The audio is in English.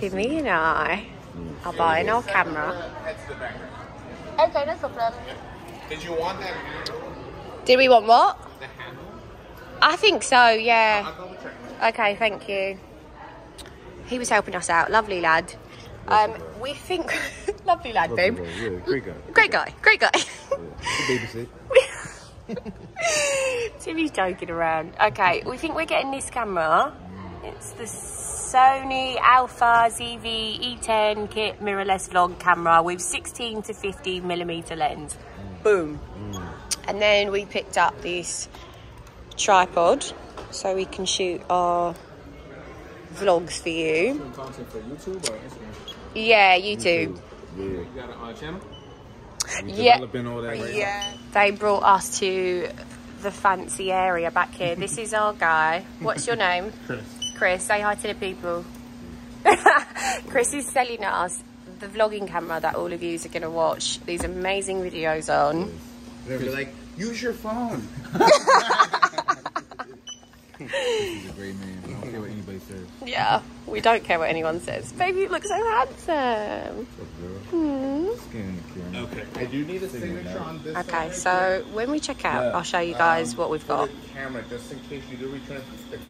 Timmy and I are buying our camera. Okay, that's a problem. Did you want that handle? Did we want what? The handle? I think so, yeah. Okay, thank you. He was helping us out. Lovely lad. We think... Lovely lad, babe. Yeah, great guy. Great guy. Yeah, BBC. Timmy's joking around. Okay, we think we're getting this camera. It's the Sony Alpha ZV E10 kit mirrorless vlog camera with 16 to 50 millimeter lens. Boom. And then we picked up this tripod so we can shoot our vlogs for you. Shooting content for YouTube or Instagram? Yeah, YouTube. Yeah. You got a channel? Yeah. Developing all that right now. They brought us to the fancy area back here. This is our guy. What's your name? Chris. Chris, say hi to the people. Chris is selling us the vlogging camera that all of you are going to watch these amazing videos on. They'll be like, use your phone. He's a great man. I don't care what anybody says. Yeah, we don't care what anyone says. Baby, you look so handsome. Okay. I do need a signature on this. Okay, so when we check out, I'll show you guys what we've got. Camera, just in case you do return.